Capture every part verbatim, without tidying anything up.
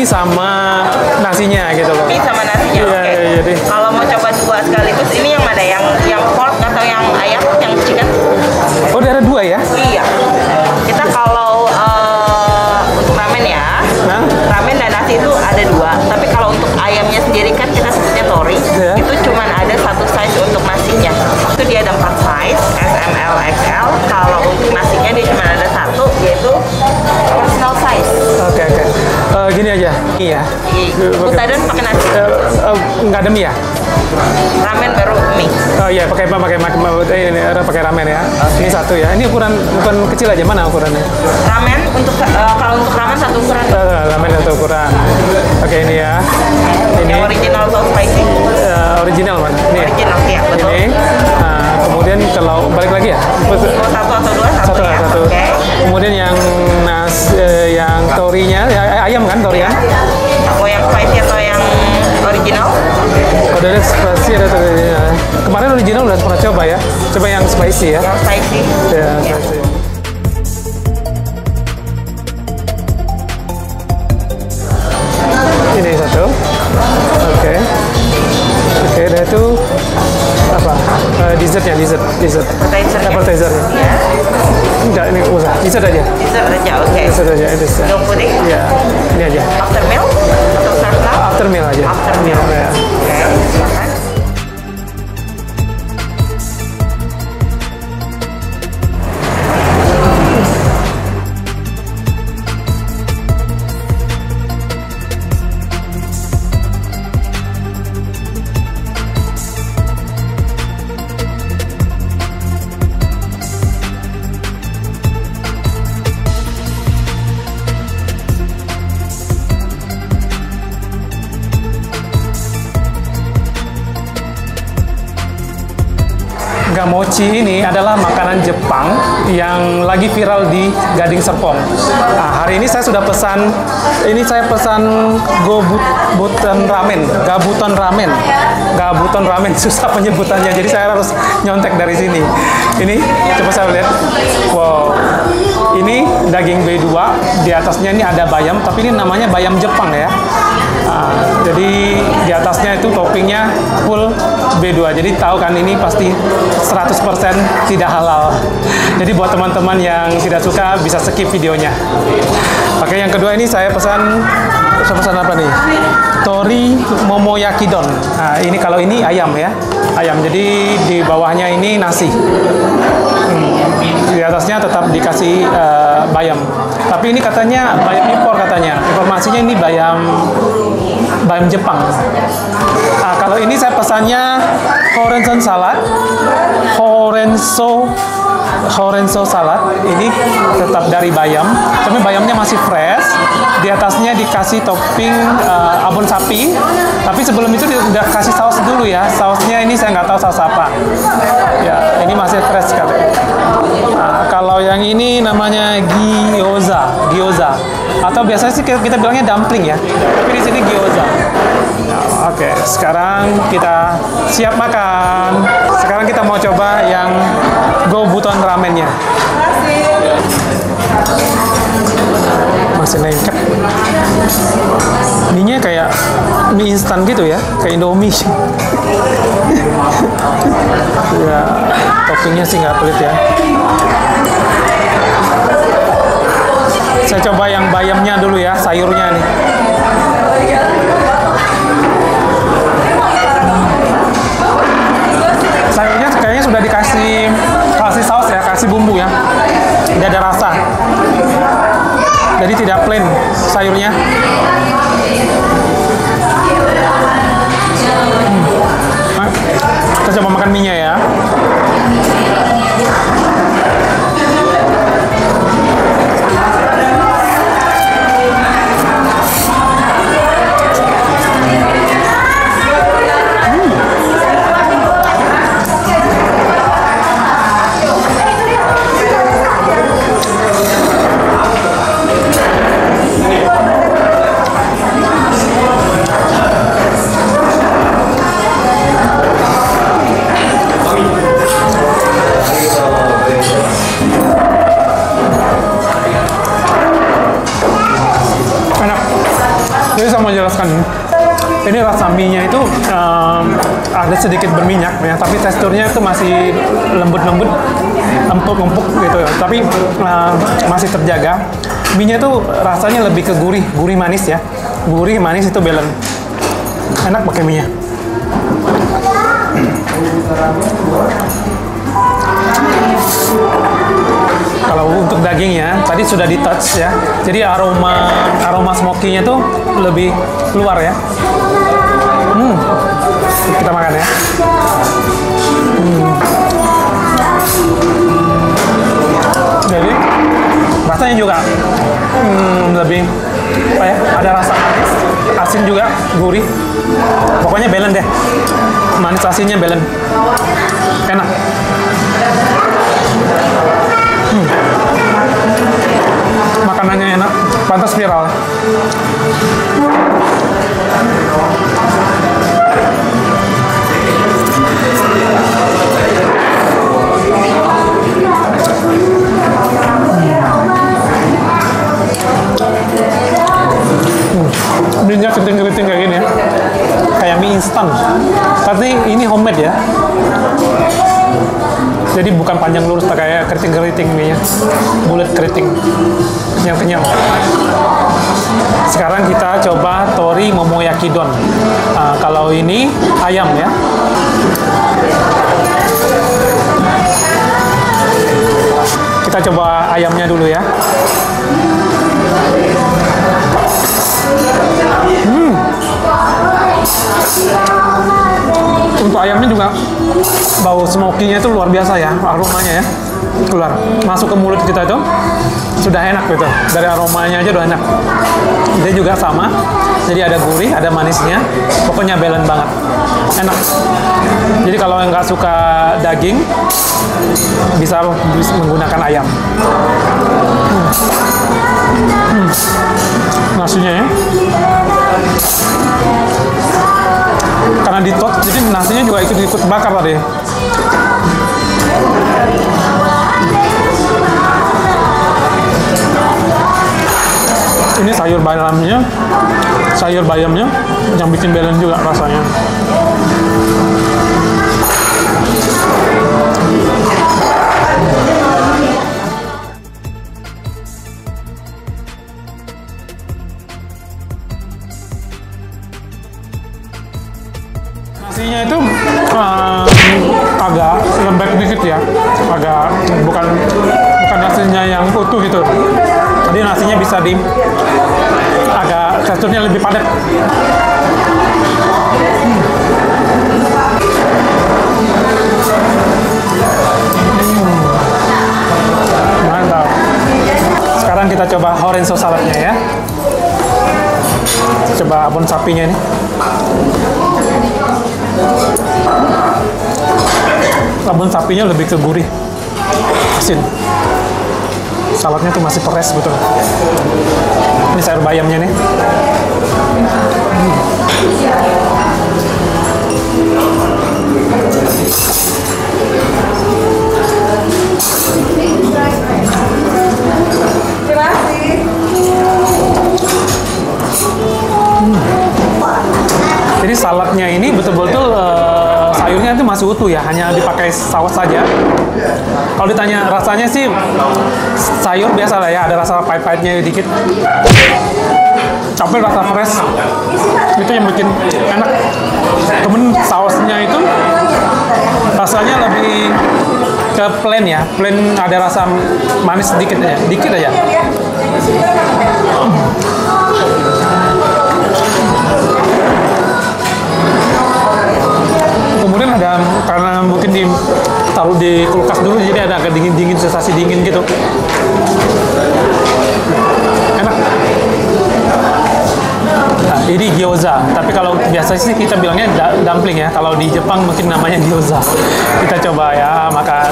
mie sama nasinya gitu loh. Mie sama nasinya. Iya, okay. Iya, jadi kalau mau coba dua sekaligus, ini yang mana, yang yang pork atau yang ayam, yang chicken? Oh, udah ada dua ya? Iya. Kita kalau uh, untuk ramen ya, nah? Ramen dan nasi itu ada dua. Tapi kalau untuk ayamnya sendiri kan kita sebutnya tori, yeah. Itu cuma ada satu size untuk nasinya. Itu dia ada empat size, S, M, L, X L. Kalau untuk nasinya dia cuma ada satu, yaitu personal size. Oke, okay, oke. Okay. Uh, gini aja, iya. Butadon pakai nasi. Uh, uh, nggak ada mie ya? Ramen baru mie. Oh iya, pakai apa? Pakai mak ini pakai ramen ya. Okay. Ini satu ya. Ini ukuran bukan kecil aja, mana ukurannya? Ramen untuk uh, kalau untuk ramen satu ukuran. Uh, ramen satu ukuran. Oke, okay, ini ya. Ini yang original so spicy. Uh, original mana? Ini. Original ya, betul. Ini. Nah, kemudian kalau balik lagi ya. Mau satu atau dua? Satu, satu ya. Satu. Okay. Kemudian yang nas uh, yang torinya ya, ayam kan tori ya? Mau yang spicy atau yang original? Ada oh, spicy ada original. Kemarin original udah pernah coba ya. Coba yang spicy ya. Yang spicy. Ya, yeah. Spicy. Ini satu. Oke. Okay. Oke, okay, dan itu apa? Uh, dessertnya, dessert, dessert. Appetizer. Appetizer. Ya. Enggak, ini usah. Dessert aja. Dessert aja, oke. Okay. Dessert aja, dessert. No pudding? Iya. Ini aja. After meal? Atau starter? After meal aja. After meal. Oke. Okay. Okay. Gamochi ini adalah makanan Jepang yang lagi viral di Gading Serpong. Nah, hari ini saya sudah pesan, ini saya pesan Gabuton ramen, Gabuton ramen, Gabuton ramen, susah penyebutannya. Jadi saya harus nyontek dari sini. Ini, coba saya lihat. Wow, ini daging B dua, di atasnya ini ada bayam, tapi ini namanya bayam Jepang ya. Nah, jadi di atasnya itu toppingnya full B dua. Jadi tahu kan ini pasti seratus persen tidak halal. Jadi buat teman-teman yang tidak suka bisa skip videonya. Oke, yang kedua ini saya pesan saya pesan apa nih? Tori Momoyakidon. Nah, ini kalau ini ayam ya. Ayam. Jadi di bawahnya ini nasi. Hmm. Di atasnya tetap dikasih uh, bayam. Tapi ini katanya bayam impor katanya. Informasinya ini bayam bayam Jepang. Nah, kalau ini saya pesannya Horenso salad, Horenso Horenso salad. Ini tetap dari bayam, tapi bayamnya masih fresh. Di atasnya dikasih topping uh, abon sapi. Tapi sebelum itu udah kasih saus dulu ya. Sausnya ini saya nggak tahu saus apa. Ya, ini masih fresh sekali. Nah, kalau yang ini namanya gyoza, gyoza. Atau biasanya sih kita bilangnya dumpling ya. Tapi di sini gyoza. Nah, oke, okay. Sekarang kita siap makan. Sekarang kita mau coba yang Gabuton ramennya. Masih lengkap. Mie-nya kayak mie instan gitu ya, kayak Indomie. Ya, toppingnya sih nggak pelit ya. Saya coba yang bayamnya dulu ya, sayurnya nih. Sayurnya kayaknya sudah dikasih kasih saus ya, kasih bumbu ya. Tidak ada rasa. Jadi tidak plain sayurnya. Hmm. Nah, kita coba makan mie-nya ya. menjelaskan. Ini wasaminya itu um, ada sedikit berminyak ya, tapi teksturnya itu masih lembut-lembut, empuk-empuk gitu ya, tapi um, masih terjaga. Mie-nya itu rasanya lebih ke gurih, gurih manis ya, gurih manis itu balance. Enak pakai mie-nya. Kalau untuk dagingnya tadi sudah di touch ya, jadi aroma aroma smoky-nya tuh lebih keluar ya. Hmm, kita makan ya. Hmm. Jadi rasanya juga hmm, lebih apa ya, ada rasa manis, asin juga, gurih. Pokoknya balance deh, manis asinnya balance, enak. Hmm. Makanannya enak, pantas viral. Minyak keriting-keriting kayak gini ya, kayak mie instan, tapi ini homemade ya, jadi bukan panjang lurus kayak keriting-keriting mie-nya, bulat keriting yang kenyang. Sekarang kita coba Tori Momoyakidon. Nah, kalau ini ayam ya. Kita coba ayamnya dulu ya. Hmm. Untuk ayamnya juga bau smoky-nya itu luar biasa ya, aromanya ya keluar, masuk ke mulut kita itu sudah enak gitu, dari aromanya aja udah enak. Dia juga sama, jadi ada gurih, ada manisnya, pokoknya balance banget, enak. Jadi kalau yang nggak suka daging bisa menggunakan ayam. Hmm. Hmm. Nasinya ya, karena di tot, jadi nasinya juga ikut ikut bakar tadi. Ini sayur bayamnya, sayur bayamnya yang bikin balance juga rasanya. Nasinya itu um, agak lembek dikit ya, agak bukan bukan nasinya yang utuh gitu. Jadi nasinya bisa di agak teksturnya lebih padat. Hmm. Mantap. Sekarang kita coba Horenso saladnya ya. Coba abon sapinya ini. Abon sapinya lebih ke gurih, asin. Saladnya tuh masih peres betul. Ini sayur bayamnya nih. Hmm. Terima kasih. Hmm. Jadi saladnya ini betul-betul uh, sayurnya itu masih utuh ya, hanya dipakai saus saja. Kalau ditanya rasanya sih sayur biasa lah ya, ada rasa pahit-pahitnya dikit, tapi rasa fresh itu yang bikin enak. Kemudian sausnya itu rasanya lebih ke plain ya, plain ada rasa manis sedikit aja, dikit aja. Kemudian ada, karena mungkin di taruh di kulkas dulu, jadi ada agak dingin-dingin, sensasi dingin gitu. Enak. Nah, ini gyoza, tapi kalau biasanya sih kita bilangnya dumpling ya, kalau di Jepang mungkin namanya gyoza. Kita coba ya, makan.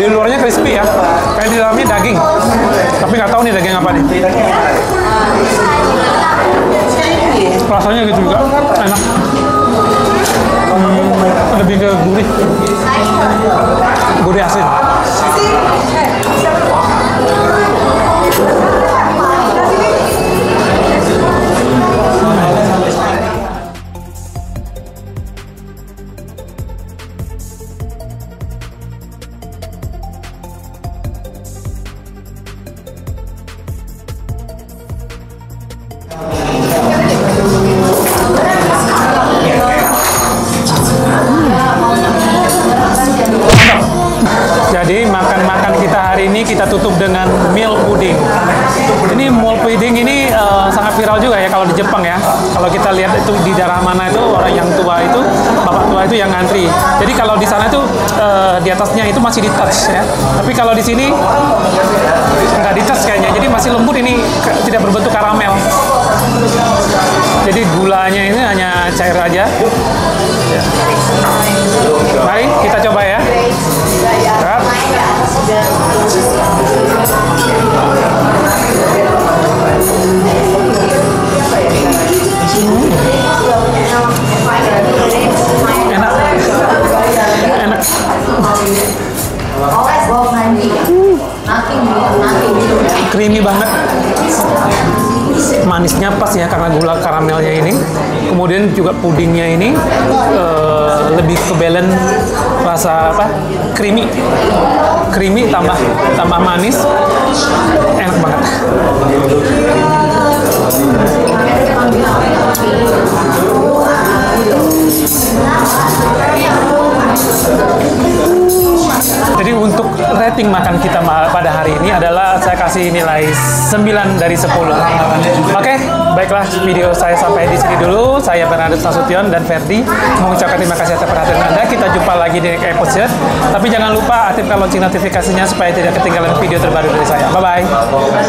Di luarnya crispy ya, kayak di dalamnya daging, tapi nggak tahu nih daging apa nih. Rasanya gitu juga, enak. Hmm. lebih ke gurih, gurih asin. Jadi makan-makan kita hari ini kita tutup dengan meal pudding. Ini meal pudding ini uh, sangat viral juga ya kalau di Jepang ya. Kalau kita lihat itu di daerah mana itu orang yang tua itu, bapak tua itu yang ngantri. Jadi kalau di sana itu uh, di atasnya itu masih di touch ya. Tapi kalau di sini nggak di touch kayaknya. Jadi masih lembut, ini tidak berbentuk karamel. Jadi gulanya ini hanya cair aja. Mari kita coba ya. Serat. Hmm. Enak. Enak. Hmm. Creamy banget. Manisnya pas ya karena gula karamelnya ini, kemudian juga pudingnya ini uh, lebih ke balance rasa apa, creamy, creamy tambah tambah manis, enak banget. Jadi untuk rating makan kita pada hari ini adalah saya kasih nilai sembilan dari sepuluh. Oke, okay, baiklah, video saya sampai di sini dulu. Saya Bernadous Nasution dan Ferdi mengucapkan terima kasih atas perhatian Anda. Kita jumpa lagi di next episode. Tapi jangan lupa aktifkan lonceng notifikasinya supaya tidak ketinggalan video terbaru dari saya. Bye bye.